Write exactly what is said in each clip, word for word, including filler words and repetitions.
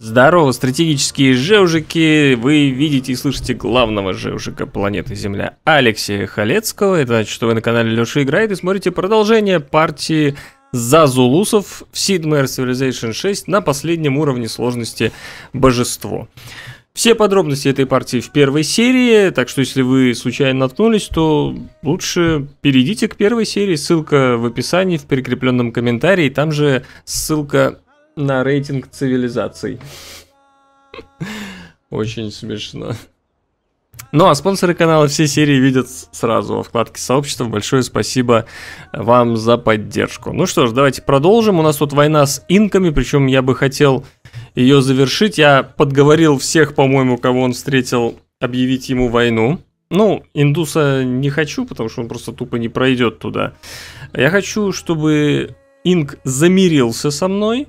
Здорово, стратегические жевжики! Вы видите и слышите главного жевжика планеты Земля Алексея Халецкого. Это значит, что вы на канале Лёша Играет и смотрите продолжение партии Зазулусов в Sid Meier's Civilization шесть на последнем уровне сложности Божество. Все подробности этой партии в первой серии, так что если вы случайно наткнулись, то лучше перейдите к первой серии. Ссылка в описании, в прикрепленном комментарии, там же ссылка на рейтинг цивилизаций. Очень смешно. Ну а спонсоры канала все серии видят сразу во вкладке сообщества. Большое спасибо вам за поддержку. Ну что ж, давайте продолжим. У нас тут война с инками, причем я бы хотел ее завершить. Я подговорил всех, по-моему, кого он встретил, объявить ему войну. Ну, индуса не хочу, потому что он просто тупо не пройдет туда. Я хочу, чтобы инк замирился со мной.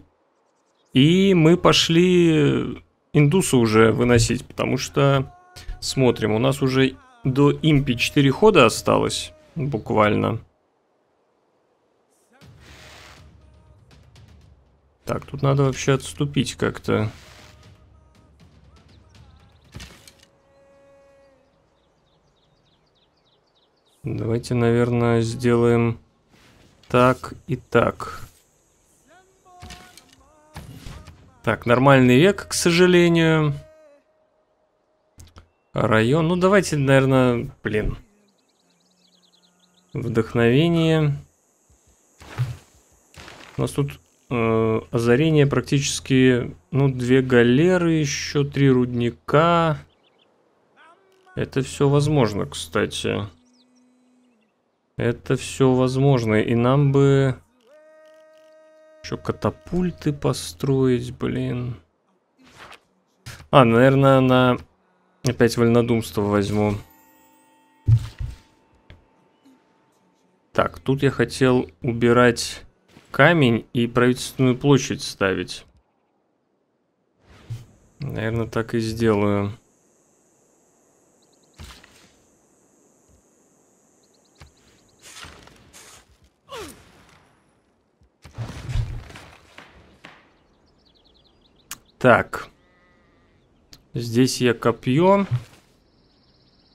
И мы пошли индуса уже выносить, потому что, смотрим, у нас уже до импи четыре хода осталось, буквально. Так, тут надо вообще отступить как-то. Давайте, наверное, сделаем так и так. Так, нормальный век, к сожалению. Район. Ну, давайте, наверное, блин. Вдохновение. У нас тут э, озарение практически... Ну, две галеры, еще три рудника. Это все возможно, кстати. Это все возможно. И нам бы... Еще катапульты построить, блин. А, наверное, на... Опять вольнодумство возьму. Так, тут я хотел убирать камень и правительственную площадь ставить. Наверное, так и сделаю. Так, здесь я копье.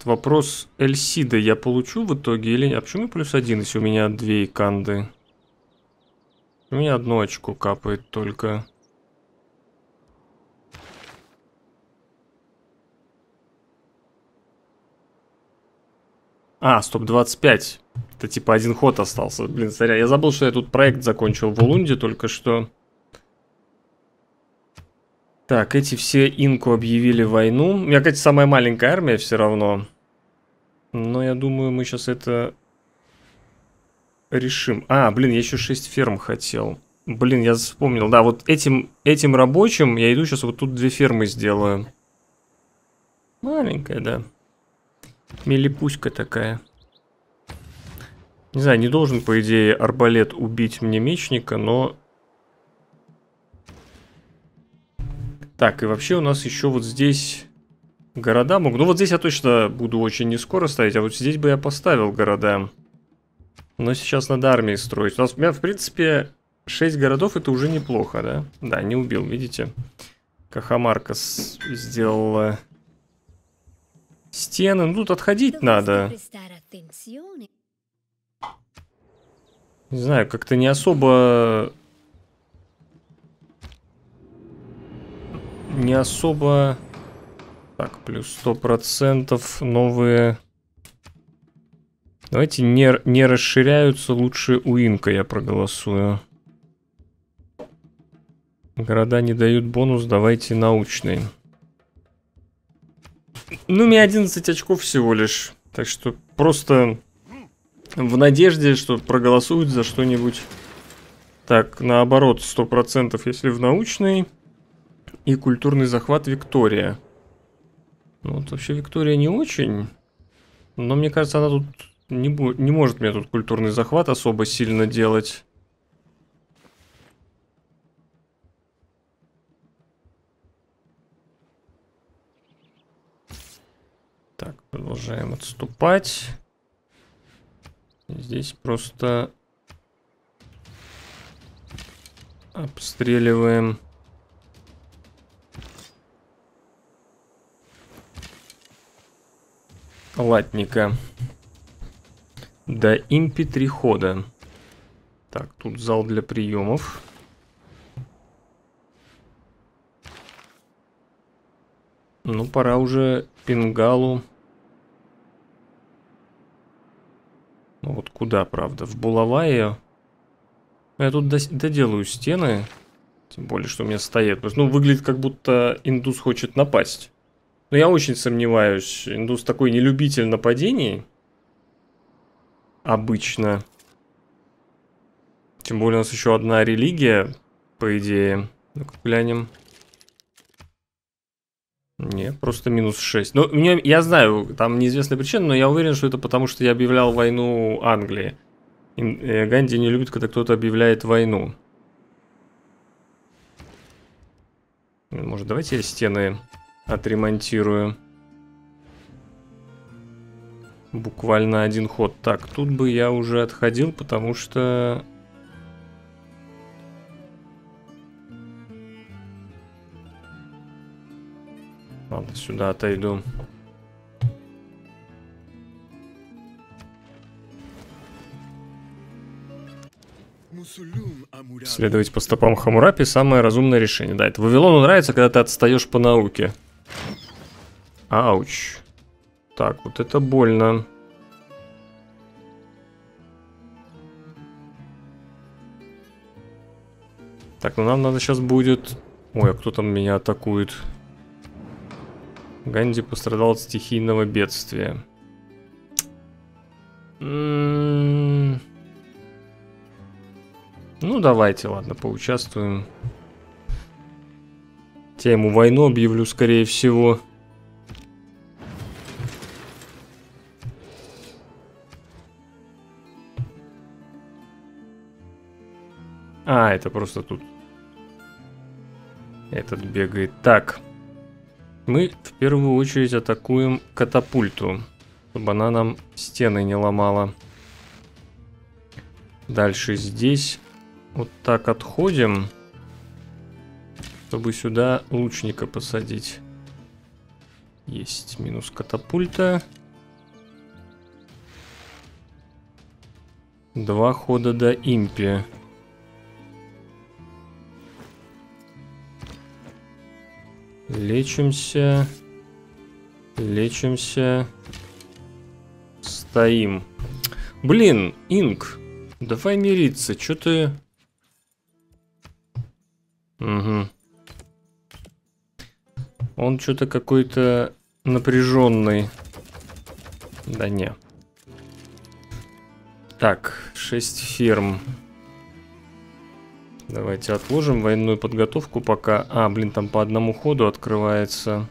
Вопрос Эль Сида я получу в итоге или нет? А почему плюс один, если у меня две иканды? У меня одно очко капает только. А, стоп, двадцать пять. Это типа один ход остался. Блин, сорян, я забыл, что я тут проект закончил в Улунди только что. Так, эти все инку объявили войну. У меня, кстати, самая маленькая армия все равно. Но я думаю, мы сейчас это решим. А, блин, я еще шесть ферм хотел. Блин, я вспомнил. Да, вот этим, этим рабочим я иду сейчас вот тут две фермы сделаю. Маленькая, да. Милипуська такая. Не знаю, не должен, по идее, арбалет убить мне мечника, но... Так, и вообще у нас еще вот здесь города могут... Ну вот здесь я точно буду очень не скоро ставить, а вот здесь бы я поставил города. Но сейчас надо армии строить. У нас, у меня, в принципе, шесть городов, это уже неплохо, да? Да, не убил, видите? Кахамарка сделала стены. Ну тут отходить надо. Не знаю, как-то не особо... Не особо... Так, плюс сто процентов новые... Давайте не, не расширяются, лучше у инка я проголосую. Города не дают бонус, давайте научный. Ну, у меня одиннадцать очков всего лишь. Так что просто в надежде, что проголосуют за что-нибудь. Так, наоборот, сто процентов если в научный... И культурный захват Виктория. Ну, вот вообще Виктория не очень. Но мне кажется, она тут не, не может меня тут культурный захват особо сильно делать. Так, продолжаем отступать. Здесь просто обстреливаем... Латника. До импи три хода. Так, тут зал для приемов. Ну, пора уже Пингалу. Ну, вот куда, правда? В Булавайо. Я тут доделаю стены. Тем более, что у меня стоят. Ну, выглядит, как будто Индус хочет напасть. Но я очень сомневаюсь. Индус такой не любитель нападений. Обычно. Тем более, у нас еще одна религия, по идее. Ну-ка, глянем. Не, просто минус шесть. Ну, мне, я знаю, там неизвестная причина, но я уверен, что это потому, что я объявлял войну Англии. И, э, Ганди не любит, когда кто-то объявляет войну. Может, давайте я стены отремонтирую. Буквально один ход. Так, тут бы я уже отходил, потому что... Ладно, сюда отойду. Следовать по стопам Хамурапи — самое разумное решение. Да, это Вавилону нравится, когда ты отстаешь по науке. Ауч. Так, вот это больно. Так, ну нам надо сейчас будет... Ой, а кто там меня атакует? Ганди пострадал от стихийного бедствия. М-м-м. Ну давайте, ладно, поучаствуем. Я ему войну объявлю, скорее всего. А, это просто тут. Этот бегает. Так. Мы в первую очередь атакуем катапульту, чтобы она нам стены не ломала. Дальше здесь вот так отходим, чтобы сюда лучника посадить. Есть минус катапульта. Два хода до импи. Лечимся, лечимся, стоим. Блин, Инк, давай мириться, чё ты? Угу. Он что-то какой-то напряженный. Да не. Так, шесть ферм. Давайте отложим военную подготовку пока. А, блин, там по одному ходу открывается.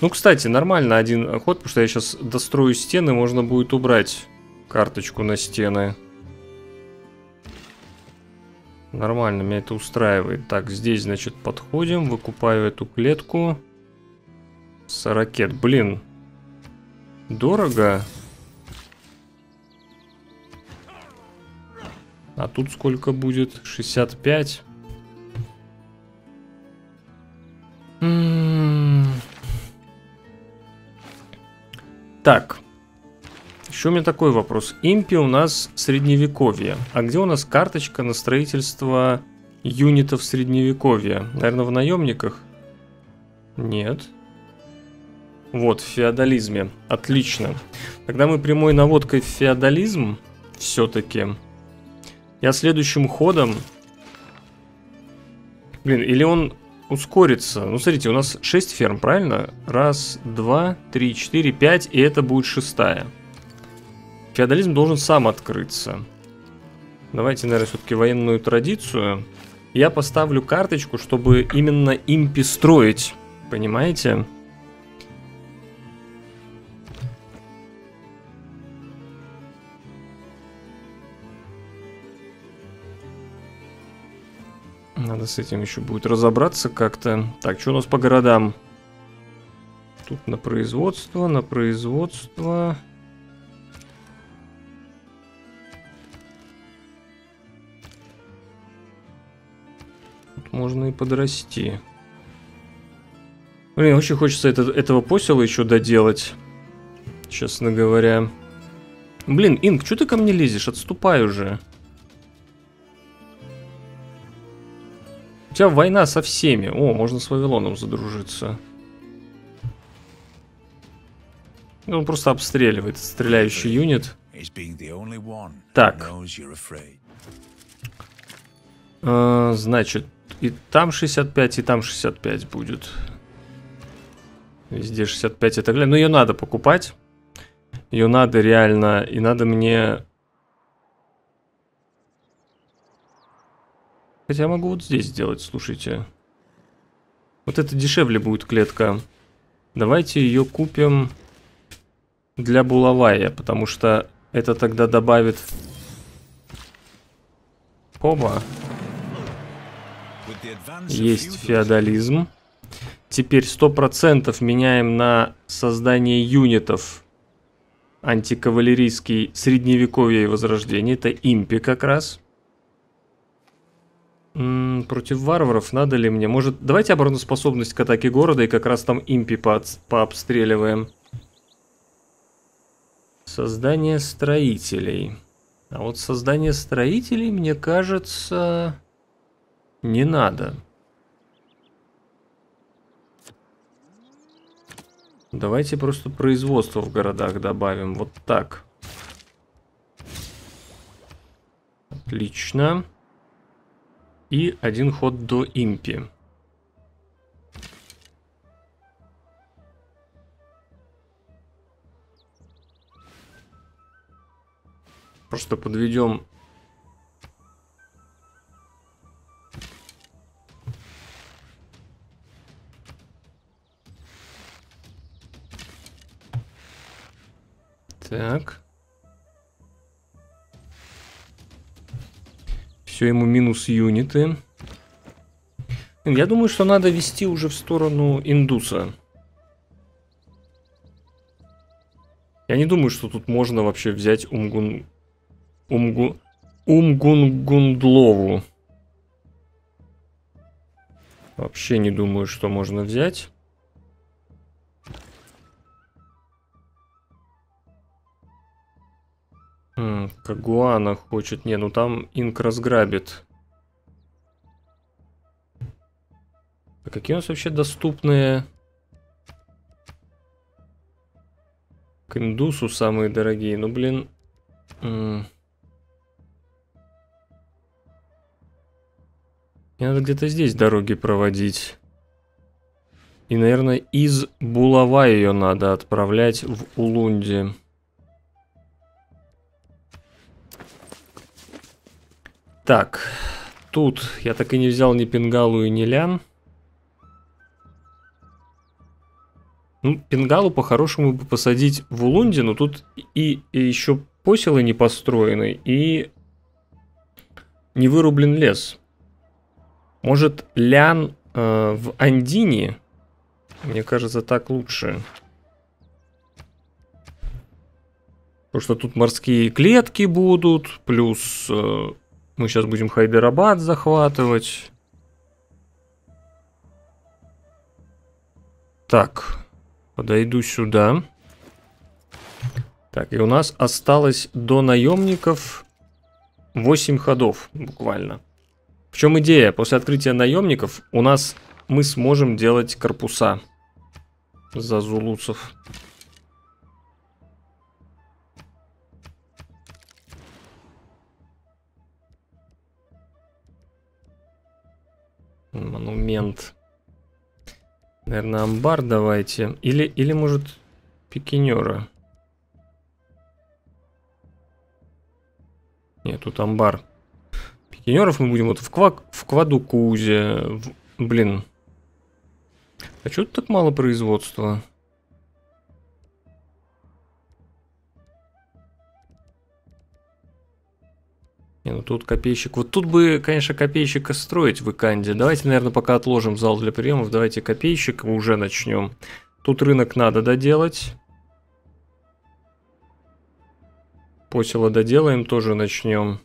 Ну, кстати, нормально один ход, потому что я сейчас дострою стены, можно будет убрать карточку на стены. Нормально, меня это устраивает. Так, здесь, значит, подходим, выкупаю эту клетку. С ракет, блин. Дорого. А тут сколько будет? шестьдесят пять. М-м-м. Так. Еще у меня такой вопрос. Импи у нас средневековье. А где у нас карточка на строительство юнитов средневековья? Наверное, в наемниках? Нет. Вот, в феодализме. Отлично. Тогда мы прямой наводкой в феодализм все-таки... Я следующим ходом... Блин, или он ускорится. Ну, смотрите, у нас шесть ферм, правильно? Раз, два, три, четыре, пять, и это будет шестая. Феодализм должен сам открыться. Давайте, наверное, все-таки военную традицию. Я поставлю карточку, чтобы именно импи строить. Понимаете? Надо с этим еще будет разобраться как-то. Так, что у нас по городам? Тут на производство, на производство. Тут можно и подрасти. Блин, очень хочется это, этого посела еще доделать. честно говоря. Блин, Инк, что ты ко мне лезешь? Отступай уже. У тебя война со всеми. О, можно с Вавилоном задружиться. Он просто обстреливает стреляющий юнит. Так. А, значит, и там шестьдесят пять, и там шестьдесят пять будет. Везде шестьдесят пять и так далее. Но ее надо покупать. Ее надо реально. И надо мне... Хотя я могу вот здесь сделать, слушайте. Вот это дешевле будет клетка. Давайте ее купим для Булавайо, потому что это тогда добавит... Оба. Есть феодализм. Теперь сто процентов меняем на создание юнитов. Антикавалерийский средневековье и возрождение. Это импи как раз. М-м, против варваров надо ли мне? Может, давайте обороноспособность к атаке города и как раз там импи по- пообстреливаем. Создание строителей. А вот создание строителей, мне кажется, не надо. Давайте просто производство в городах добавим. Вот так. Отлично. И один ход до импи. Просто подведем так. Все, ему минус юниты. Я думаю, что надо вести уже в сторону Индуса. Я не думаю, что тут можно вообще взять Умгун... Умгу... Умгунгундлову. Вообще не думаю, что можно взять. М-м, Кагуана хочет. Не, ну там Инк разграбит. А какие у нас вообще доступные? К Индусу самые дорогие. Ну, блин... М-м. Мне надо где-то здесь дороги проводить. И, наверное, из Булавайо ее надо отправлять в Улунди. Так, тут я так и не взял ни Пингалу и ни Лян. Ну, Пингалу по-хорошему бы посадить в Улунди, но тут и, и еще поселы не построены, и не вырублен лес. Может, Лян э, в Андине? Мне кажется, так лучше. Потому что тут морские клетки будут, плюс э, мы сейчас будем Хайдарабад захватывать. Так, подойду сюда. Так, и у нас осталось до наемников восемь ходов буквально. В чем идея? После открытия наемников у нас мы сможем делать корпуса зазулусов. Монумент. Наверное, амбар давайте. Или, или может, пикинера. Нет, тут амбар. Пикинеров мы будем вот в, квак, в Квадукузе. В, блин. А что тут так мало производства? Не, ну тут копейщик. Вот тут бы, конечно, копейщика строить в Иканде. Давайте, наверное, пока отложим зал для приемов. Давайте копейщик уже начнем. Тут рынок надо доделать. Посела доделаем, тоже начнем.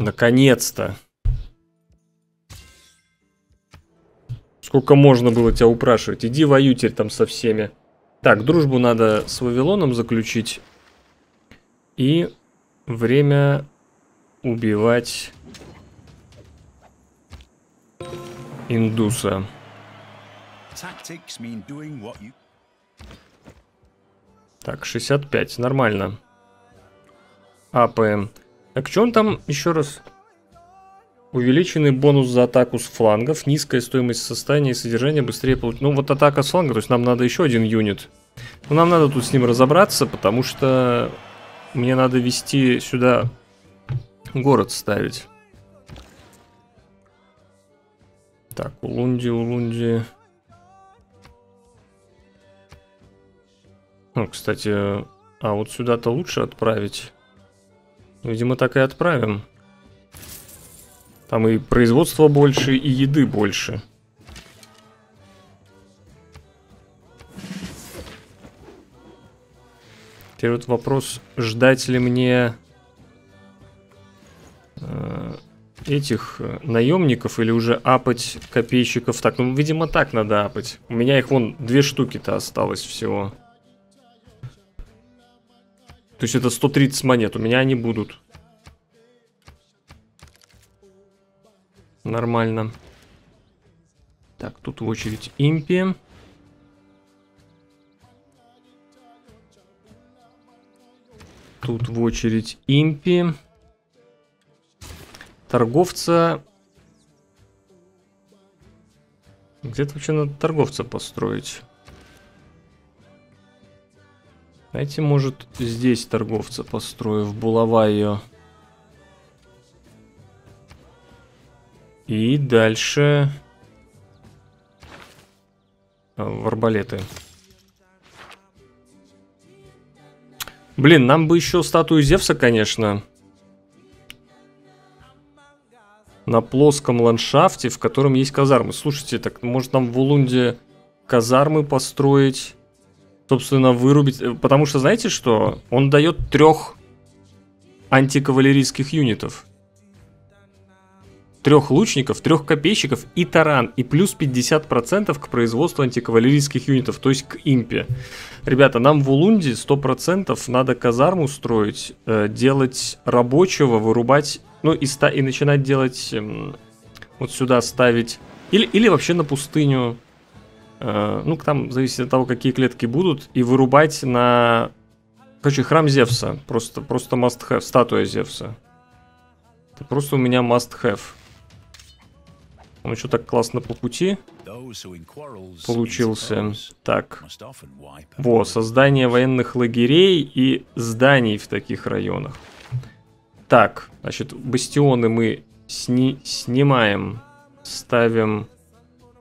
Наконец-то. Сколько можно было тебя упрашивать? Иди воюй теперь там со всеми. Так, дружбу надо с Вавилоном заключить. И время убивать Индуса. Так, шестьдесят пять, нормально. АПМ. Так, что он там еще раз? Увеличенный бонус за атаку с флангов, низкая стоимость состояния и содержания, быстрее получить. Ну вот атака с фланга, то есть нам надо еще один юнит. Но нам надо тут с ним разобраться, потому что мне надо вести сюда город ставить. Так, Улунди, Улунди. Ну, кстати, а вот сюда-то лучше отправить. Видимо, так и отправим. Там и производства больше, и еды больше. Теперь вот вопрос, ждать ли мне э, этих наемников или уже апать копейщиков. Так, ну, видимо, так надо апать. У меня их вон две штуки-то осталось всего. То есть это сто тридцать монет, у меня они будут. Нормально. Так, тут в очередь импи. Тут в очередь импи. Торговца. Где-то вообще надо торговца построить. Знаете, может, здесь торговца построю, в Булавайо. И дальше в арбалеты. Блин, нам бы еще статую Зевса, конечно. На плоском ландшафте, в котором есть казармы. Слушайте, так может нам в Улунде казармы построить? Собственно, вырубить. Потому что, знаете что? Он дает трех антикавалерийских юнитов. Трех лучников, трех копейщиков и таран. И плюс пятьдесят процентов к производству антикавалерийских юнитов, то есть к импе. Ребята, нам в Улунде сто процентов надо казарму строить, делать рабочего, вырубать, ну и, ста и начинать делать, вот сюда ставить. Или, или вообще на пустыню, ну там зависит от того, какие клетки будут, и вырубать на... Короче, храм Зевса, просто, просто must have, статуя Зевса. Это просто у меня must have. Он еще так классно по пути получился. Так. Во, создание военных лагерей и зданий в таких районах. Так, значит, бастионы мы сни снимаем. Ставим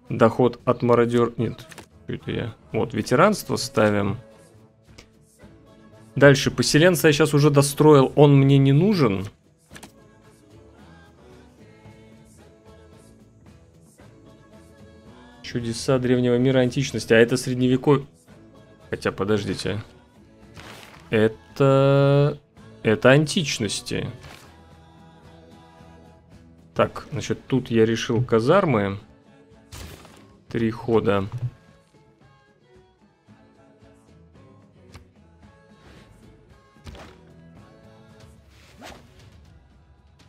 доход от мародер... Нет, что это я? Вот, ветеранство ставим. Дальше, поселенца я сейчас уже достроил. Он мне не нужен. Чудеса древнего мира, античности. А это средневековье. Хотя, подождите. Это... Это античности. Так, значит, тут я решил казармы. Три хода.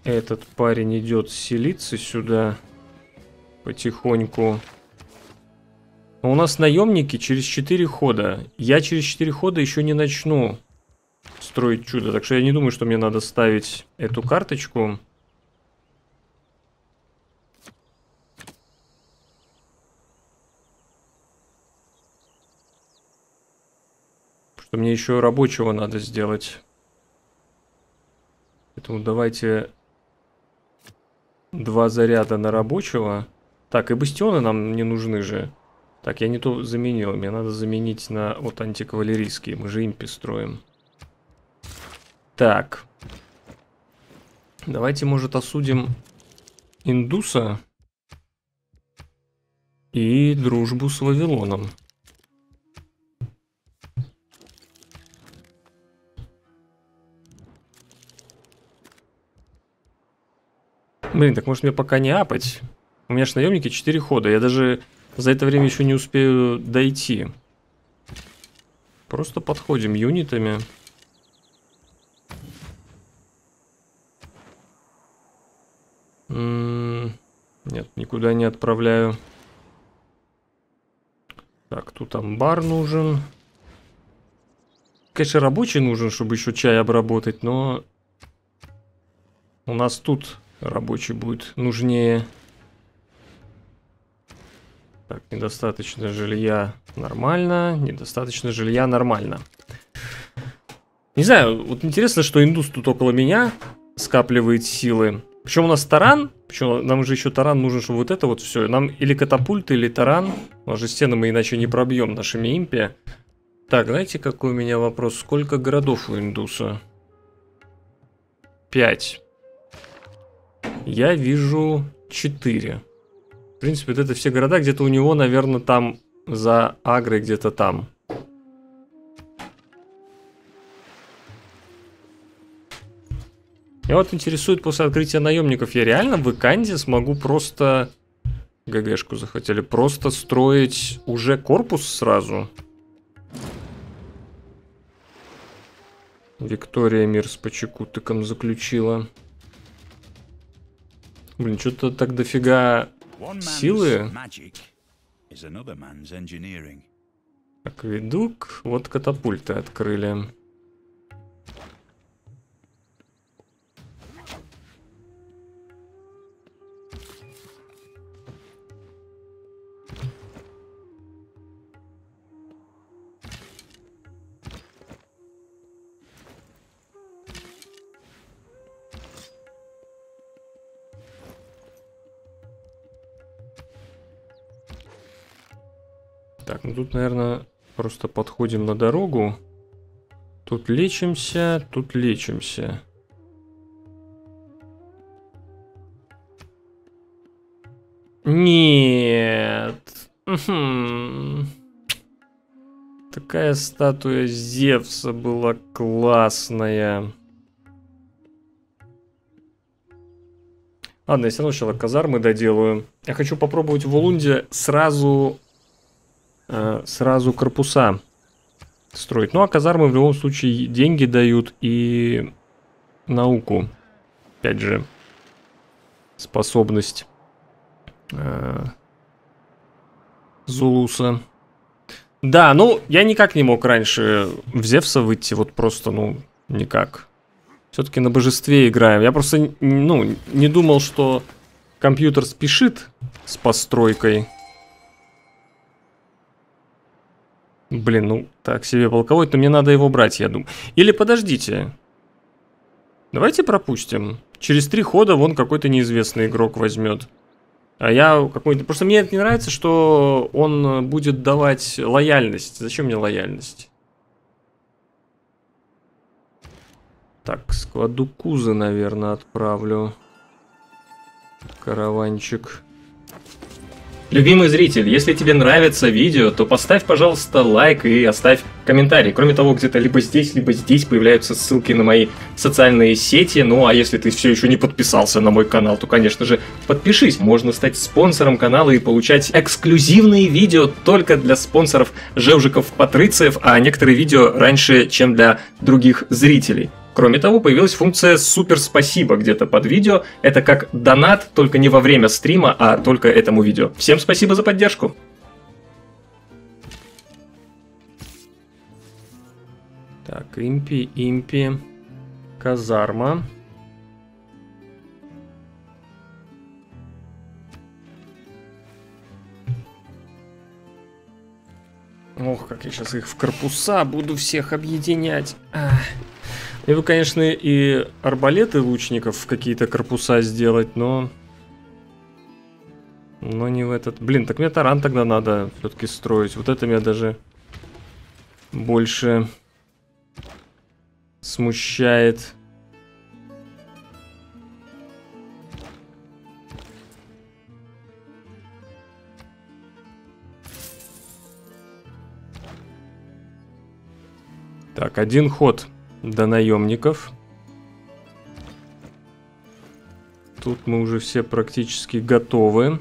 Этот парень идет селиться сюда. Потихоньку. У нас наемники через четыре хода. Я через четыре хода еще не начну строить чудо. Так что я не думаю, что мне надо ставить эту карточку. Что мне еще рабочего надо сделать. Поэтому давайте два заряда на рабочего. Так, и бастионы нам не нужны же. Так, я не то заменил. Мне надо заменить на вот антикавалерийские. Мы же импи строим. Так. Давайте, может, осудим Индуса и дружбу с Вавилоном. Блин, так может мне пока не апать? У меня же наемники четыре хода. Я даже... За это время еще не успею дойти. Просто подходим юнитами. Нет, никуда не отправляю. Так, тут амбар нужен. Конечно, рабочий нужен, чтобы еще чай обработать, но у нас тут рабочий будет нужнее. Так, недостаточно жилья нормально, недостаточно жилья нормально. Не знаю, вот интересно, что индус тут около меня скапливает силы. Причем у нас таран, причем нам же еще таран нужен, чтобы вот это вот все. Нам или катапульты, или таран. У нас же стены мы иначе не пробьем нашими импи. Так, знаете, какой у меня вопрос? Сколько городов у индуса? Пять. Я вижу четыре. В принципе, вот это все города, где-то у него, наверное, там за Агрой, где-то там. Меня вот интересует, после открытия наемников, я реально в Иканде смогу просто... ГГшку захотели. Просто строить уже корпус сразу. Виктория мир с почеку тыком заключила. Блин, что-то так дофига... силы. Акведук. Вот катапульты открыли. Так, ну тут, наверное, просто подходим на дорогу. Тут лечимся, тут лечимся. Нет. Такая статуя Зевса была классная. Ладно, я все равно сначала казармы доделаю. Я хочу попробовать в Улунде сразу... сразу корпуса строить. Ну а казармы в любом случае деньги дают и науку. Опять же, способность э, Зулуса. Да, ну я никак не мог раньше в Зевса выйти, вот просто, ну, никак. Все-таки на божестве играем. Я просто, ну, не думал, что компьютер спешит с постройкой. Блин, ну так себе полковой, но мне надо его брать, я думаю. Или подождите. Давайте пропустим. Через три хода вон какой-то неизвестный игрок возьмет. А я какой-то... Просто мне это не нравится, что он будет давать лояльность. Зачем мне лояльность? Так, с Квадукузы, наверное, отправлю. Караванчик. Любимый зритель, если тебе нравится видео, то поставь, пожалуйста, лайк и оставь комментарий. Кроме того, где-то либо здесь, либо здесь появляются ссылки на мои социальные сети. Ну, а если ты все еще не подписался на мой канал, то, конечно же, подпишись. Можно стать спонсором канала и получать эксклюзивные видео только для спонсоров Жевжиков-Патрициев, а некоторые видео раньше, чем для других зрителей. Кроме того, появилась функция «Супер спасибо» где-то под видео. Это как донат, только не во время стрима, а только этому видео. Всем спасибо за поддержку! Так, импи, импи, казарма. Ох, как я сейчас их в корпуса буду всех объединять. Ах. Я бы, конечно, и арбалеты лучников в какие-то корпуса сделать, но... Но не в этот... Блин, так мне таран тогда надо все-таки строить. Вот это меня даже больше смущает. Так, один ход до наемников. Тут мы уже все практически готовы.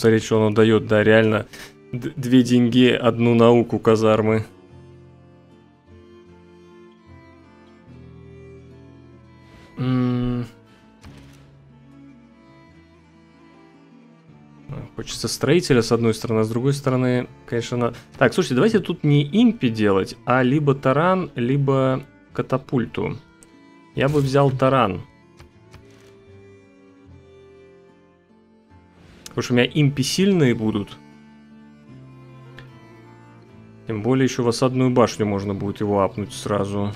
смотреть, что оно дает. Да, реально, две деньги, одну науку казармы. М-м-м. Хочется строителя, с одной стороны, а с другой стороны, конечно, на... Так, слушайте, давайте тут не импи делать, а либо таран, либо катапульту. Я бы взял таран. Потому что у меня импи сильные будут. Тем более еще в осадную башню можно будет его апнуть сразу.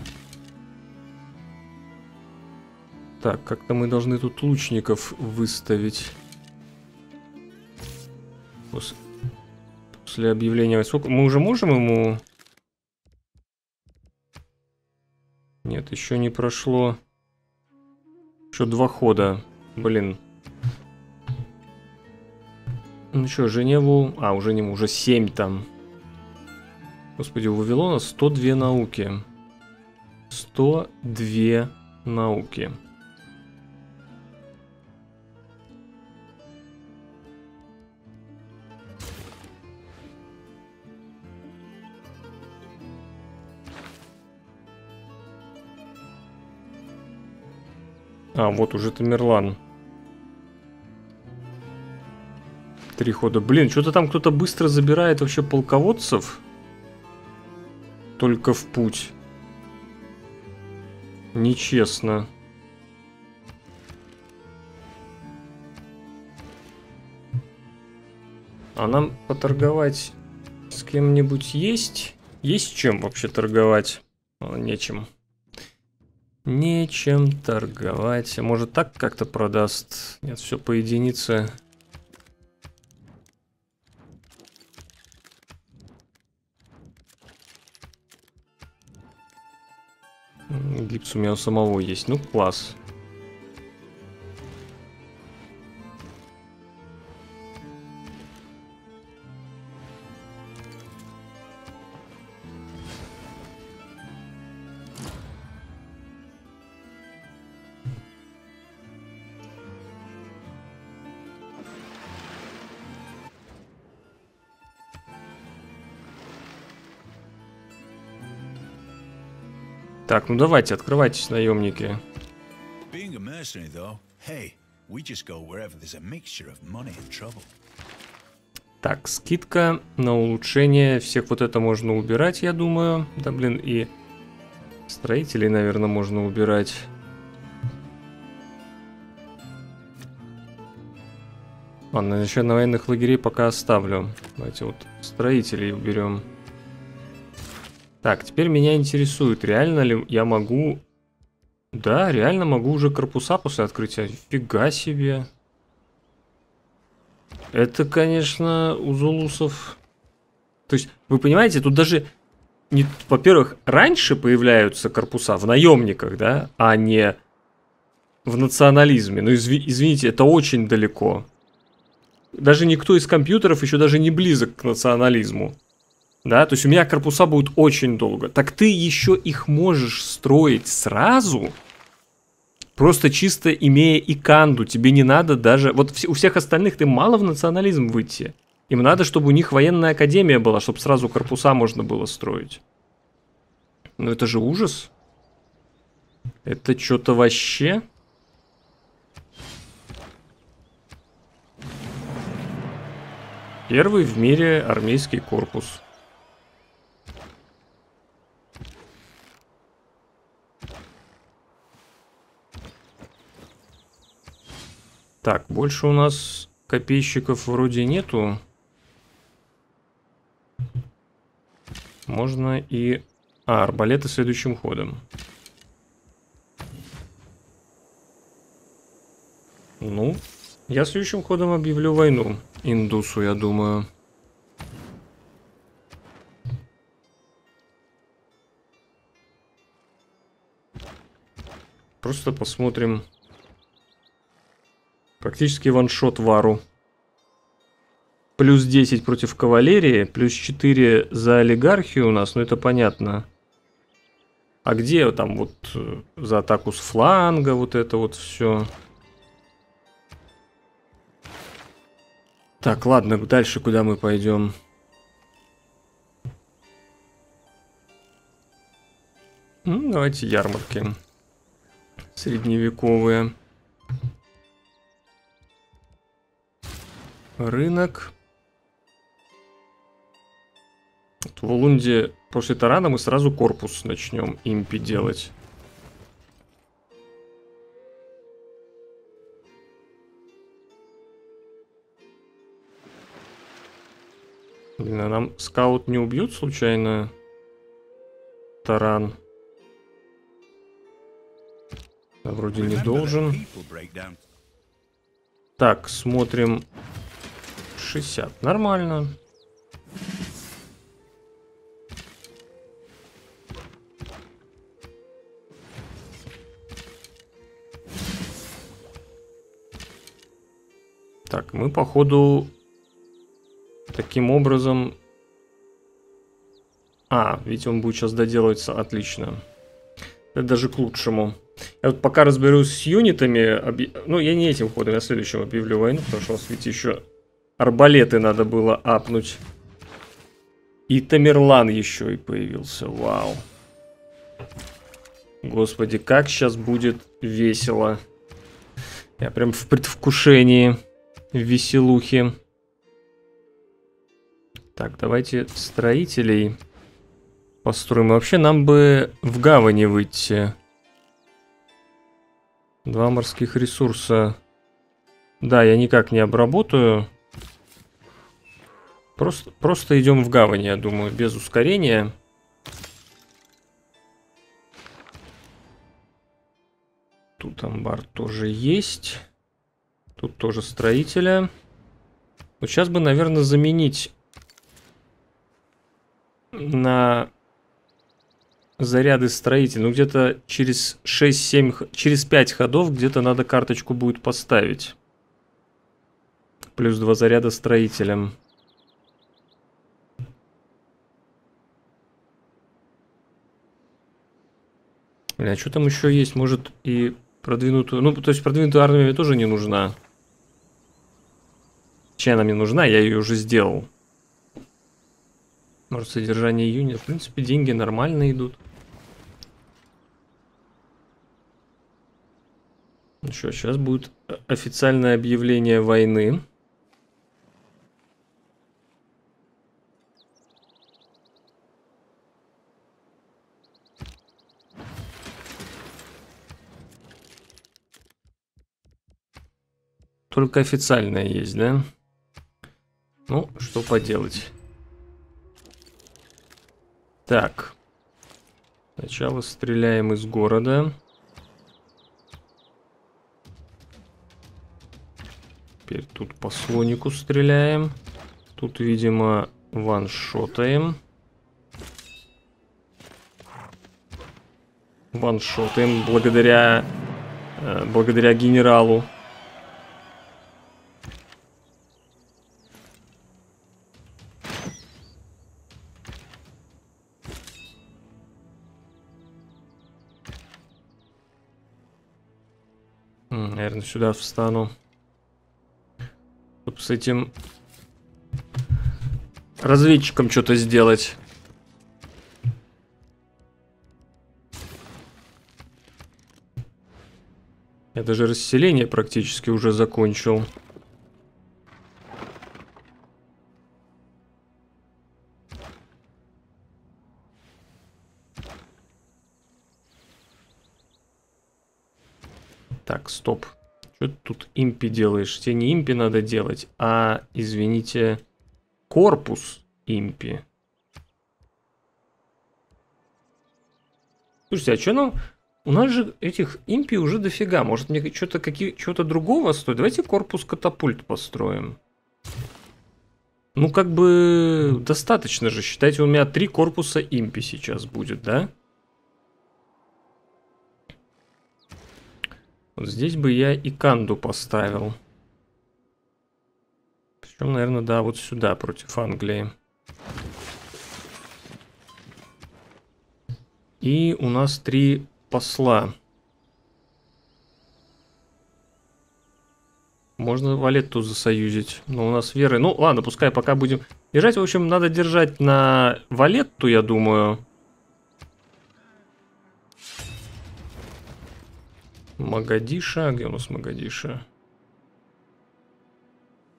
Так, как-то мы должны тут лучников выставить. После объявления... Сколько... Мы уже можем ему... Нет, еще не прошло... Еще два хода. Блин. Ну что, Женеву... А, уже не... Уже семь там. Господи, у Вавилона сто две науки. сто две науки. А, вот уже Тамерлан. Три хода. Блин, что-то там кто-то быстро забирает вообще полководцев. Только в путь. Нечестно. А нам поторговать с кем-нибудь есть? Есть чем вообще торговать? А, нечем. Нечем торговать. Может, так как-то продаст? Нет, все по единице. Гипс у меня у самого есть. Ну, класс. Так, ну давайте, открывайтесь, наемники. Так, скидка на улучшение. Всех вот это можно убирать, я думаю. Да, блин, и строителей, наверное, можно убирать. Ладно, насчет на военных лагерей пока оставлю. Давайте вот строителей уберем. Так, теперь меня интересует, реально ли я могу... Да, реально могу уже корпуса после открытия. Фига себе. Это, конечно, у зулусов... То есть, вы понимаете, тут даже... Не... Во-первых, раньше появляются корпуса в наемниках, да, а не в национализме. Ну, изв... извините, это очень далеко. Даже никто из компьютеров еще даже не близок к национализму. Да, то есть у меня корпуса будут очень долго. Так ты еще их можешь строить сразу, просто чисто имея иканду. Тебе не надо даже... Вот у всех остальных ты мало в национализм выйти. Им надо, чтобы у них военная академия была, чтобы сразу корпуса можно было строить. Ну это же ужас. Это что-то вообще... Первый в мире армейский корпус. Так, больше у нас копейщиков вроде нету. Можно и... А, арбалеты следующим ходом. Ну, я следующим ходом объявлю войну Индусу, я думаю. Просто посмотрим... Практически ваншот вару. Плюс десять против кавалерии, плюс четыре за олигархию у нас, ну это понятно. А где там вот за атаку с фланга вот это вот все? Так, ладно, дальше куда мы пойдем? Ну, давайте ярмарки средневековые. Рынок. Вот в Улунде после тарана мы сразу корпус начнем импи делать. Блин, а нам скаут не убьют случайно? Таран. Да, вроде не должен. Так, смотрим. шестьдесят. Нормально. Так, мы походу таким образом... А, ведь он будет сейчас доделываться. Отлично. Это даже к лучшему. Я вот пока разберусь с юнитами, объ... ну я не этим ходом, я следующим объявлю войну, потому что у нас ведь еще арбалеты надо было апнуть. И Тамерлан еще и появился, вау. Господи, как сейчас будет весело. Я прям в предвкушении веселухи. Так, давайте строителей построим. Вообще нам бы в гавани выйти. Два морских ресурса. Да, я никак не обработаю. Просто, просто идем в гавань, я думаю, без ускорения. Тут амбар тоже есть. Тут тоже строителя. Вот сейчас бы, наверное, заменить на... заряды строителей. Ну, где-то через шесть-семь, через пять ходов где-то надо карточку будет поставить. Плюс два заряда строителям. Бля, а что там еще есть? Может и продвинутую... Ну, то есть продвинутую армию мне тоже не нужна. Чья она мне нужна? Я ее уже сделал. Может, содержание юнита. В принципе, деньги нормально идут. Ну что, сейчас будет официальное объявление войны. Только официальное есть, да? Ну, что поделать. Так. Сначала стреляем из города. Теперь тут по слонику стреляем. Тут, видимо, ваншотаем. Ваншотаем благодаря, э, благодаря генералу. Наверное, сюда встану. Чтобы с этим разведчиком что-то сделать. Я даже расселение практически уже закончил. Так, стоп. Что ты тут импи делаешь? Тебе не импи надо делать, а, извините, корпус импи. Слушайте, а что нам... У нас же этих импи уже дофига. Может, мне что-то какие... что-то другого стоит? Давайте корпус катапульт построим. Ну, как бы достаточно же. Считайте, у меня три корпуса импи сейчас будет, да? Вот здесь бы я Иканду поставил. Причем, наверное, да, вот сюда, против Англии. И у нас три посла. Можно Валетту засоюзить. Но у нас веры... Ну, ладно, пускай пока будем держать. В общем, надо держать на Валетту, я думаю. Магадиша. Где у нас Магадиша?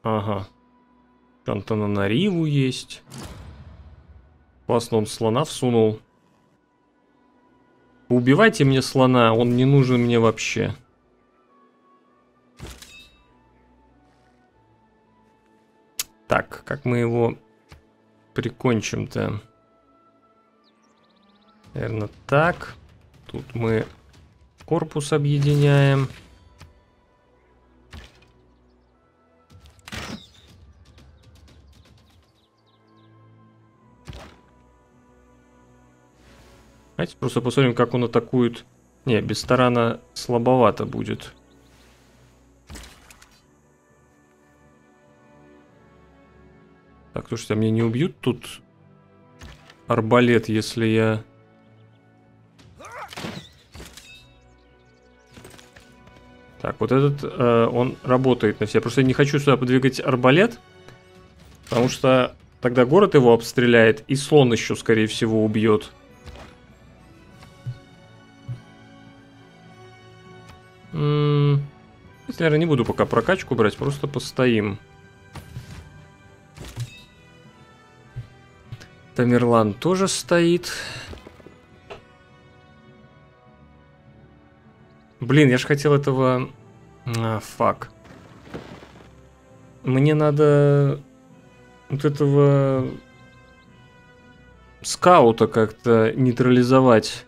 Ага. Там-то на Нариву есть. Классно, он слона всунул. Убивайте мне слона, он не нужен мне вообще. Так, как мы его прикончим-то? Наверное, так. Тут мы корпус объединяем. Давайте просто посмотрим, как он атакует. Не, без тарана слабовато будет. Так, слушайте, а меня не убьют тут арбалет, если я... Так, вот этот, э, он работает на все. Просто я не хочу сюда подвигать арбалет, потому что тогда город его обстреляет, и слон еще, скорее всего, убьет. Наверное, не буду пока прокачку брать, просто постоим. Тамерлан тоже стоит. Блин, я же хотел этого... А, фак. Мне надо... Вот этого... Скаута как-то нейтрализовать.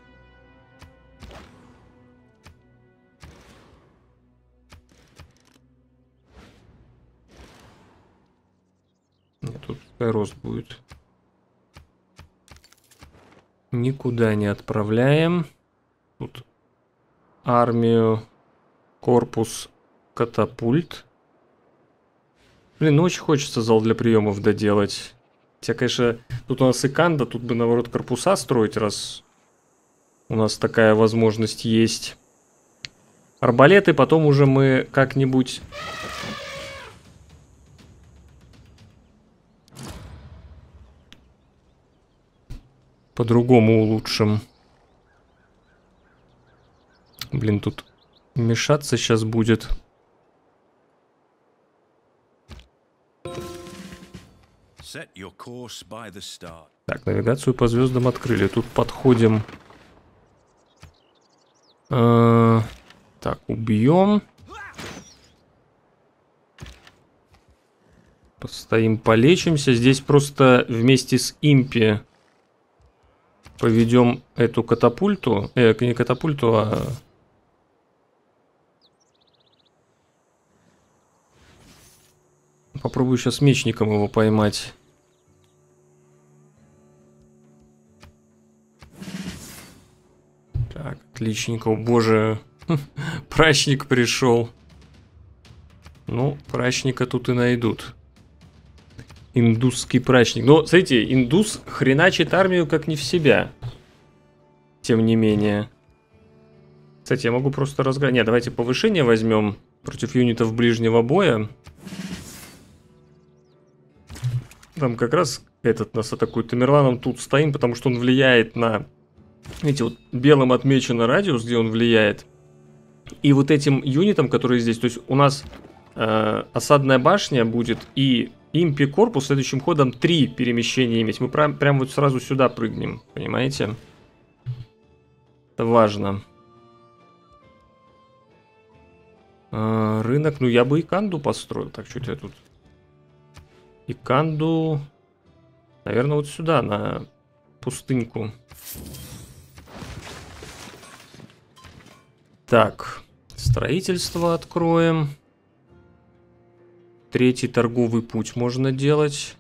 Рост будет. Никуда не отправляем. Тут армию, корпус, катапульт. Блин, ну очень хочется зал для приемов доделать. Хотя, конечно, тут у нас Иканда, тут бы, наоборот, корпуса строить, раз у нас такая возможность есть. Арбалеты потом уже мы как-нибудь... По-другому улучшим. Блин, тут мешаться сейчас будет. Так, навигацию по звездам открыли. Тут подходим. Э-э- так, убьем. Постоим, полечимся. Здесь просто вместе с импи поведем эту катапульту. Э, не катапульту, а... Попробую сейчас мечником его поймать. Так, отличненько. О, боже, прачник пришел. Ну, прачника тут и найдут. Индусский прачник. Но, смотрите, индус хреначит армию как не в себя. Тем не менее. Кстати, я могу просто разграть... Нет, давайте повышение возьмем против юнитов ближнего боя. Там как раз этот нас атакует. Тамерланом тут стоим, потому что он влияет на... Видите, вот белым отмечен радиус, где он влияет. И вот этим юнитом, который здесь... То есть у нас э, осадная башня будет и... Импи корпус следующим ходом три перемещения иметь. Мы прям, прям вот сразу сюда прыгнем, понимаете? Это важно. А, рынок, ну я бы Иканду построил. Так, что-то я тут... Иканду... Наверное, вот сюда, на пустыньку. Так, строительство откроем. Третий торговый путь можно делать.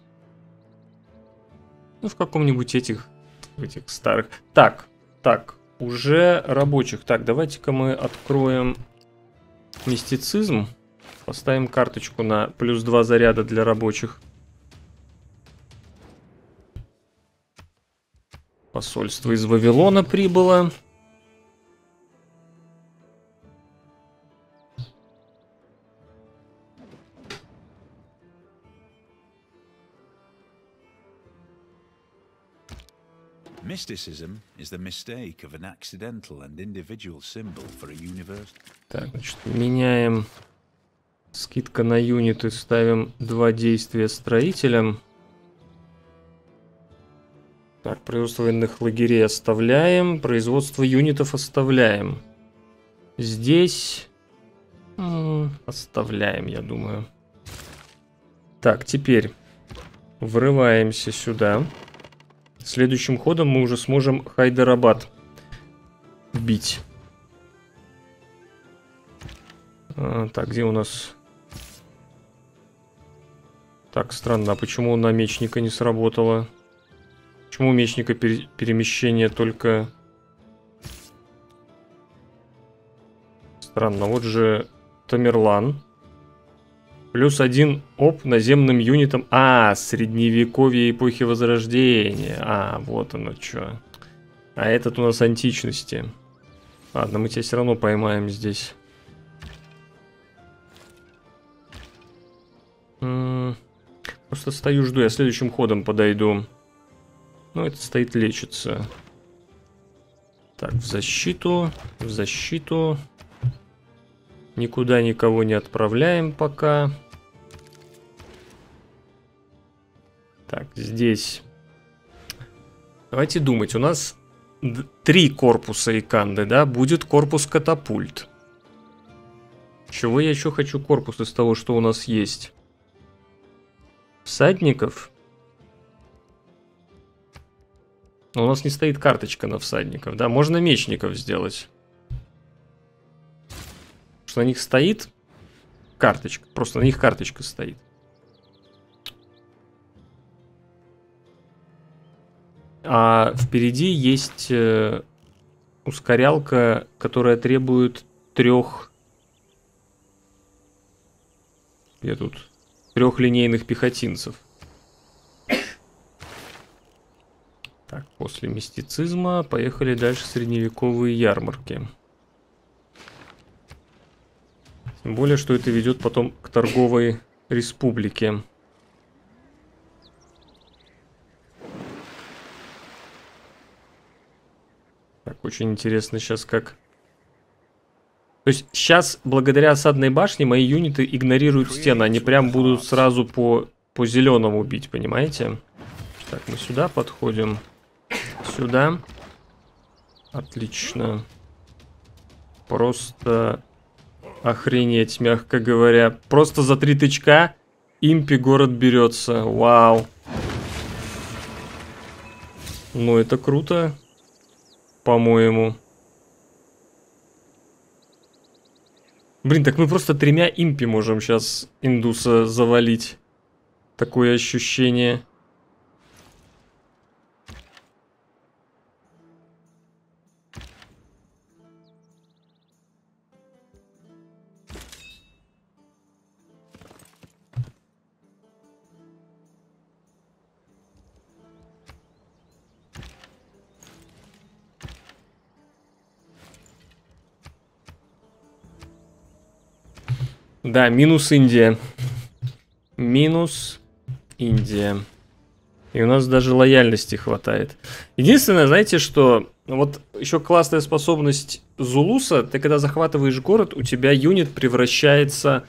Ну, в каком-нибудь этих, этих старых. Так, так, уже рабочих. Так, давайте-ка мы откроем мистицизм. Поставим карточку на плюс два заряда для рабочих. Посольство из Вавилона прибыло. Mysticism is the mistake of an accidental and individual symbol for a universe. Так, значит, меняем скидка на юниты, ставим два действия строителям. Так, производство военных лагерей оставляем, производство юнитов оставляем. Здесь оставляем, я думаю. Так, теперь врываемся сюда. Следующим ходом мы уже сможем Хайдарабад бить. А, так, где у нас... Так, странно, а почему у мечника не сработало? Почему у мечника пере... перемещение только... Странно, вот же Тамерлан. Плюс один об наземным юнитом. А, средневековье эпохи Возрождения. А, вот оно что. А этот у нас античности. Ладно, мы тебя все равно поймаем здесь. Просто стою, жду, я следующим ходом подойду. Ну, это стоит лечиться. Так, в защиту, в защиту. Никуда никого не отправляем пока. Так, здесь. Давайте думать. У нас три корпуса Иканды, да? Будет корпус катапульт. Чего я еще хочу корпус из того, что у нас есть? Всадников? Но у нас не стоит карточка на всадников, да? Можно мечников сделать. На них стоит карточка, просто на них карточка стоит. А впереди есть э, ускорялка, которая требует трех, где тут трех линейных пехотинцев. Так, после мистицизма поехали дальше средневековые ярмарки. Тем более, что это ведет потом к торговой республике. Так, очень интересно сейчас как... То есть сейчас, благодаря осадной башне, мои юниты игнорируют стены. Они прям будут сразу по, по зеленому бить, понимаете? Так, мы сюда подходим. Сюда. Отлично. Просто... Охренеть, мягко говоря. Просто за три тычка импи город берется. Вау. Ну, это круто. По-моему. Блин, так мы просто тремя импи можем сейчас индуса завалить. Такое ощущение. Да, минус Индия. Минус Индия. И у нас даже лояльности хватает. Единственное, знаете, что... Вот еще классная способность Зулуса. Ты когда захватываешь город, у тебя юнит превращается...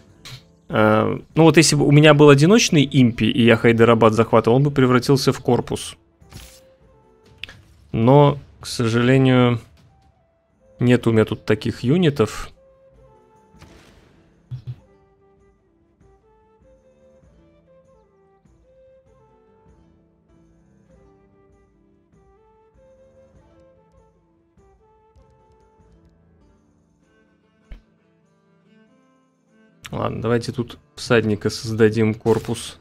Э, ну вот если бы у меня был одиночный импи, и я Хайдарабад захватывал, он бы превратился в корпус. Но, к сожалению, нет у меня тут таких юнитов. Ладно, давайте тут всадника создадим корпус.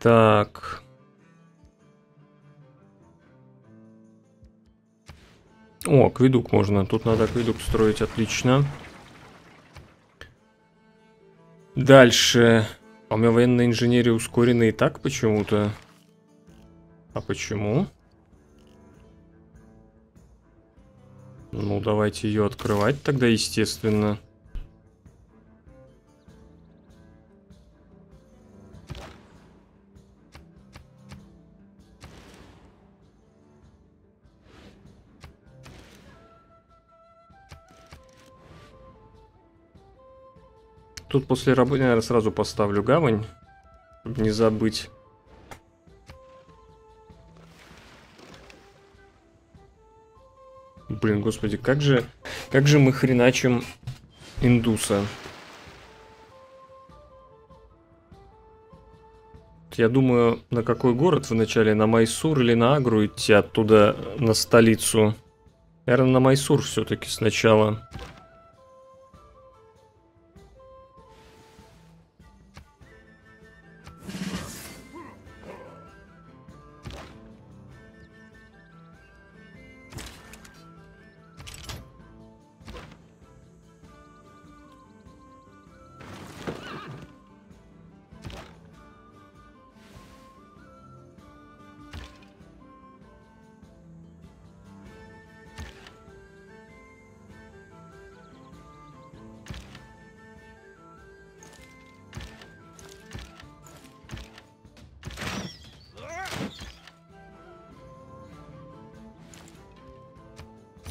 Так. О, акведук можно. Тут надо акведук строить, отлично. Дальше. А у меня военная инженерия ускорена и так почему-то. А почему? Ну, давайте ее открывать тогда, естественно. Тут после работы, наверное, сразу поставлю гавань, чтобы не забыть. Блин, господи, как же, как же мы хреначим Индуса. Я думаю, на какой город вначале? На Майсур или на Агру идти оттуда на столицу? Наверное, на Майсур все-таки сначала.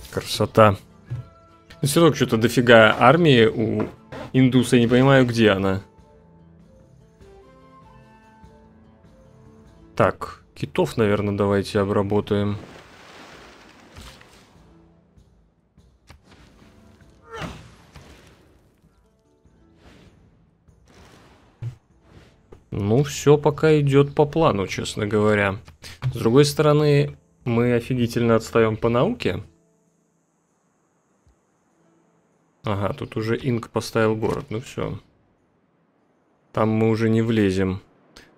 Красота. Ну, все равно что-то дофига армии у Индуса, я не понимаю, где она. Так, китов, наверное, давайте обработаем. Ну, все пока идет по плану, честно говоря. С другой стороны, мы офигительно отстаем по науке. Ага, тут уже Инк поставил город, ну все. Там мы уже не влезем.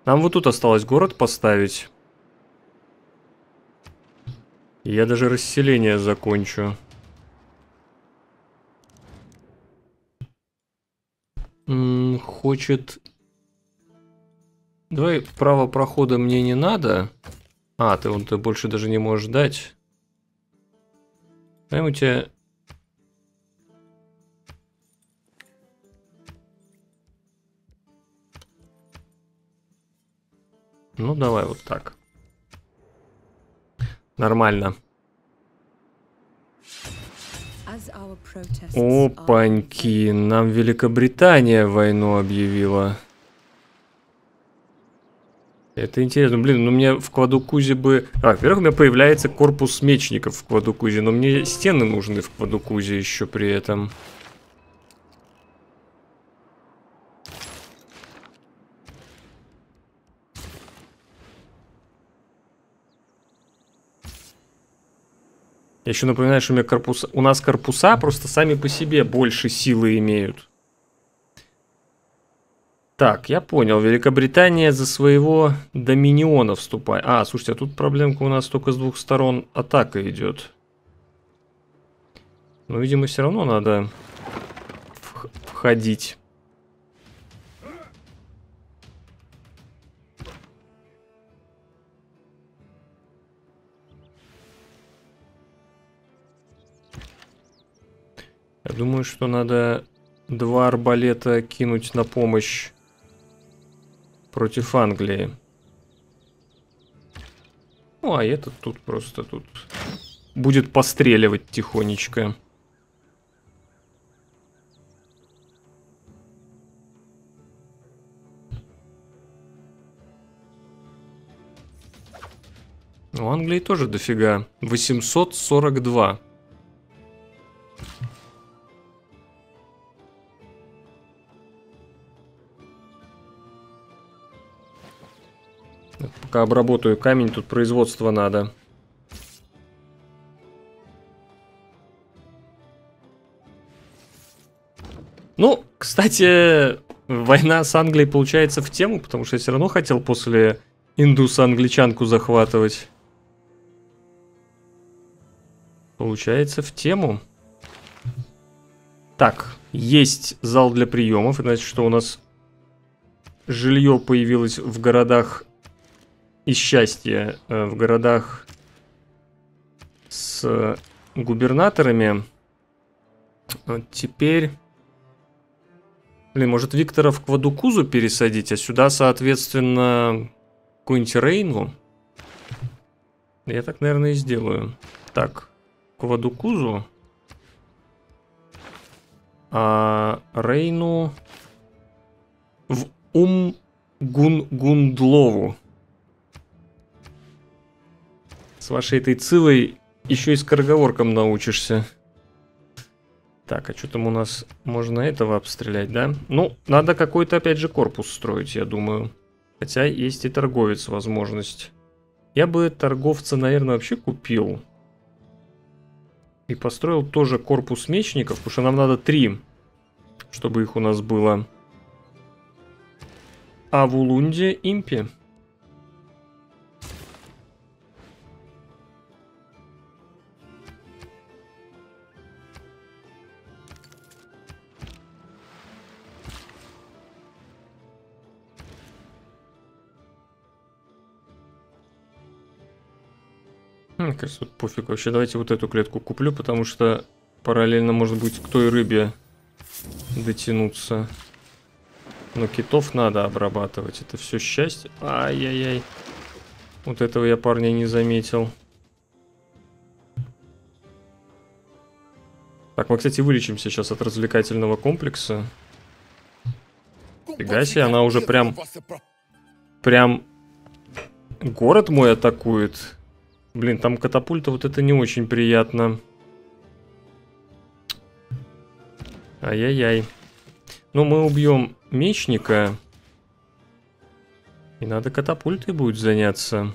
Нам вот тут осталось город поставить. Я даже расселение закончу. М-м, хочет... Давай, право прохода мне не надо. А, ты вон, ты больше даже не можешь дать. Давай у тебя... Ну, давай вот так. Нормально. Опаньки, нам Великобритания войну объявила. Это интересно. Блин, ну мне в Квадукузе бы... А, во-первых, у меня появляется корпус мечников в Квадукузе, но мне стены нужны в Квадукузе еще при этом. Я еще напоминаю, что у меня корпуса... у нас корпуса просто сами по себе больше силы имеют. Так, я понял. Великобритания за своего доминиона вступает. А, слушайте, а тут проблемка у нас только с двух сторон атака идет. Но, видимо, все равно надо входить. Я думаю, что надо два арбалета кинуть на помощь против Англии. Ну, а этот тут просто тут будет постреливать тихонечко. У Англии тоже дофига. восемьсот сорок два. Пока обработаю камень, тут производство надо. Ну, кстати, война с Англией получается в тему, потому что я все равно хотел после Индуса англичанку захватывать. Получается в тему. Так, есть зал для приемов. Значит, что у нас жилье появилось в городах... И счастье в городах с губернаторами. Вот теперь... Блин, может Виктора в Квадукузу пересадить, а сюда, соответственно, какую-нибудь Рейну? Я так, наверное, и сделаю. Так, Квадукузу. А Рейну в Умгунгундлову. С вашей этой цилой еще и скороговоркам научишься. Так, а что там у нас? Можно этого обстрелять, да? Ну, надо какой-то, опять же, корпус строить, я думаю. Хотя есть и торговец возможность. Я бы торговца, наверное, вообще купил. И построил тоже корпус мечников, потому что нам надо три, чтобы их у нас было. А в Улунде импи. Мне кажется, вот пофиг вообще. Давайте вот эту клетку куплю, потому что параллельно, может быть, к той рыбе дотянуться. Но китов надо обрабатывать. Это все счастье. Ай-яй-яй. Вот этого я, парня, не заметил. Так, мы, кстати, вылечимся сейчас от развлекательного комплекса. Фига себе, она уже прям... Прям... Город мой атакует... Блин, там катапульта, вот это не очень приятно. Ай-яй-яй. Но мы убьем мечника. И надо катапультой будет заняться.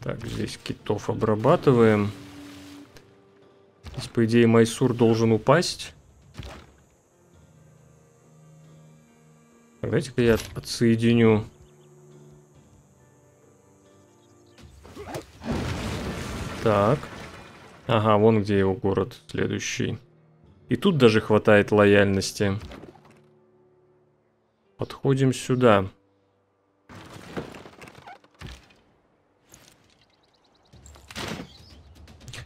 Так, здесь китов обрабатываем. Здесь, по идее, Майсур должен упасть. Давайте-ка я отсоединю. Так. Ага, вон где его город следующий. И тут даже хватает лояльности. Подходим сюда.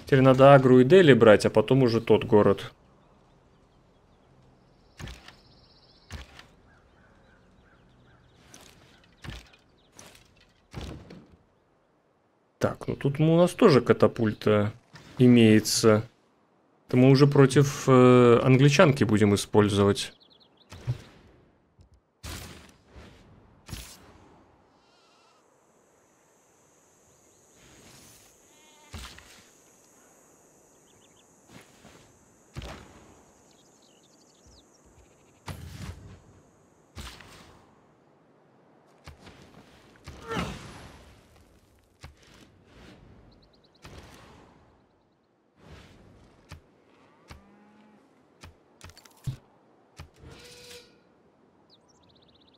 Теперь надо Агру и Дели брать, а потом уже тот город. Так, ну тут у нас тоже катапульта имеется. Это мы уже против э, англичанки будем использовать.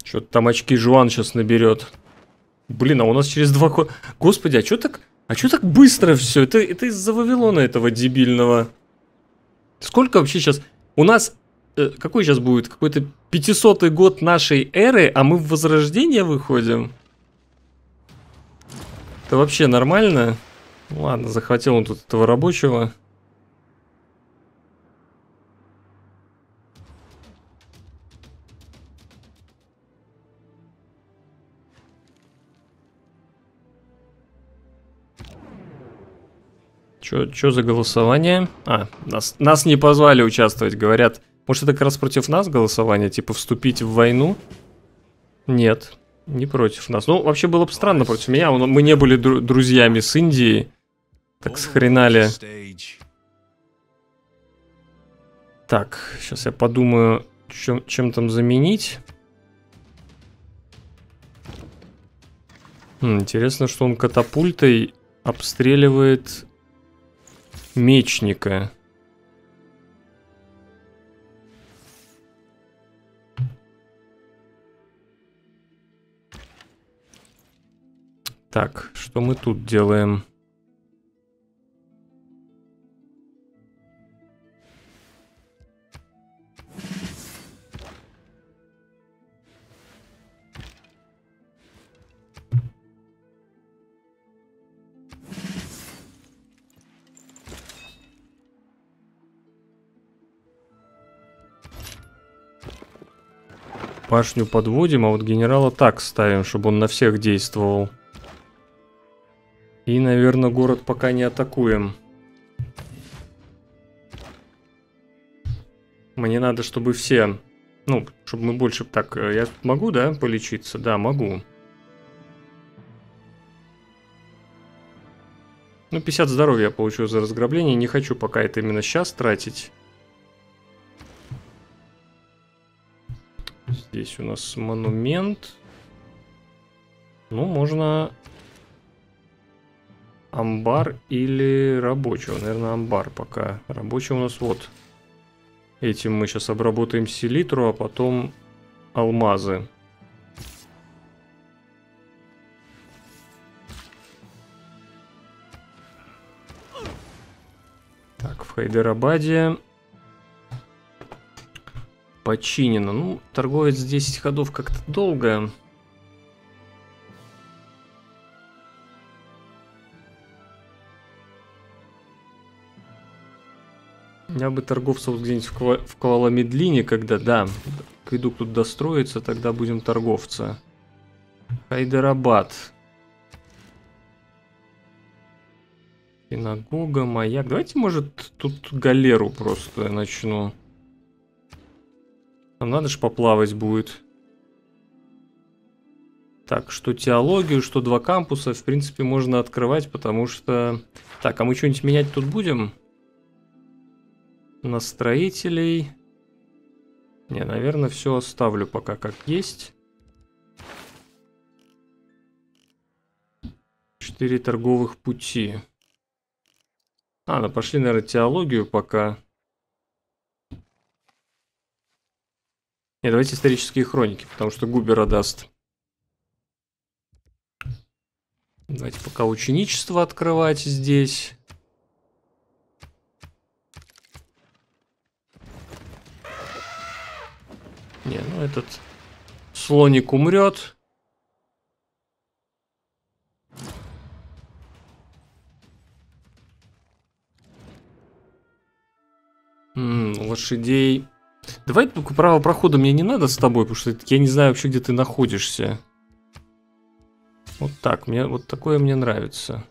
Что-то там очки Жуан сейчас наберет. Блин, а у нас через два хода... Господи, а что так... А что так быстро все? Это, это из-за Вавилона этого дебильного. Сколько вообще сейчас... У нас... Э, какой сейчас будет? Какой-то пятисотый год нашей эры, а мы в Возрождение выходим? Это вообще нормально? Ну, ладно, захватил он тут этого рабочего. Что за голосование? А, нас, нас не позвали участвовать, говорят. Может, это как раз против нас голосование? Типа, вступить в войну? Нет, не против нас. Ну, вообще было бы странно против меня. Мы не были дру- друзьями с Индией. Так схренали. Так, сейчас я подумаю, чем, чем там заменить. Хм, интересно, что он катапультой обстреливает... мечника. Так, что мы тут делаем? Башню подводим, а вот генерала так ставим, чтобы он на всех действовал. И, наверное, город пока не атакуем. Мне надо, чтобы все... Ну, чтобы мы больше... Так, я могу, да, полечиться? Да, могу. Ну, пятьдесят здоровья я получу за разграбление. Не хочу пока это именно сейчас тратить. Здесь у нас монумент. Ну, можно... Амбар или рабочего? Наверное, амбар пока. Рабочий у нас вот. Этим мы сейчас обработаем селитру, а потом алмазы. Так, в Хайдарабаде починено. Ну, торговец десять ходов как-то долго. Я бы торговцев где-нибудь в, Ква в Кваламедлине, когда, да, кведук тут достроится, тогда будем торговца. Хайдарабад. Синагога, маяк. Давайте, может, тут галеру просто я начну. Там надо же поплавать будет. Так, что теологию, что два кампуса, в принципе, можно открывать, потому что... Так, а мы что-нибудь менять тут будем? На строителей. Не, наверное, все оставлю пока как есть. Четыре торговых пути. А, ну пошли, наверное, теологию пока. Не, давайте исторические хроники, потому что Губера даст. Давайте пока ученичество открывать здесь. Не, ну этот слоник умрет. М-м, лошадей. Давай, только право прохода мне не надо с тобой, потому что я не знаю вообще, где ты находишься. Вот так, мне вот такое мне нравится.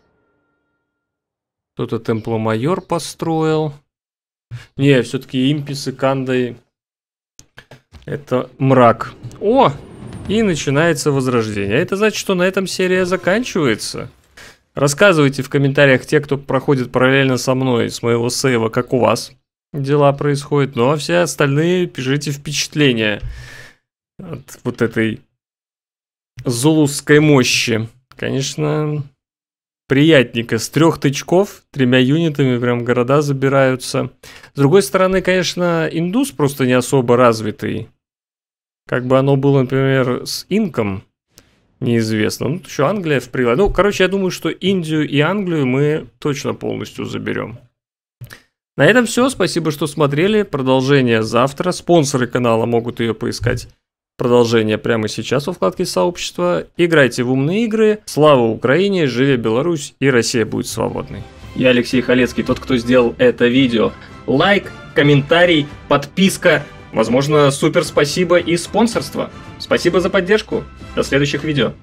Кто-то Темпломайор построил. Не, все-таки импи с Икандой. Это мрак. О! И начинается возрождение. Это значит, что на этом серия заканчивается. Рассказывайте в комментариях те, кто проходит параллельно со мной, с моего сейва, как у вас дела происходят. Ну а все остальные пишите впечатления от вот этой зулусской мощи. Конечно, приятненько. С трех тычков, тремя юнитами прям города забираются. С другой стороны, конечно, Индус просто не особо развитый. Как бы оно было, например, с Инком, неизвестно. Ну, еще Англия в прилад. Ну, короче, я думаю, что Индию и Англию мы точно полностью заберем. На этом все. Спасибо, что смотрели. Продолжение завтра. Спонсоры канала могут ее поискать. Продолжение прямо сейчас во вкладке сообщества. Играйте в умные игры. Слава Украине, живе Беларусь, и Россия будет свободной. Я Алексей Халецкий, тот, кто сделал это видео. Лайк, комментарий, подписка, возможно, супер спасибо и спонсорство. Спасибо за поддержку. До следующих видео.